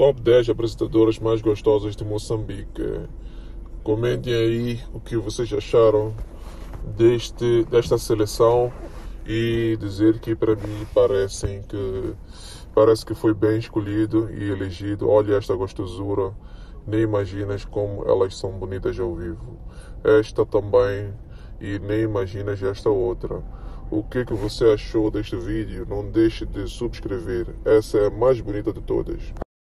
Top 10 apresentadoras mais gostosas de Moçambique. Comentem aí o que vocês acharam desta seleção e dizer que para mim parece que foi bem escolhido e elegido. Olha esta gostosura, nem imaginas como elas são bonitas ao vivo. Esta também, e nem imaginas esta outra. O que você achou deste vídeo? Não deixe de subscrever, essa é a mais bonita de todas.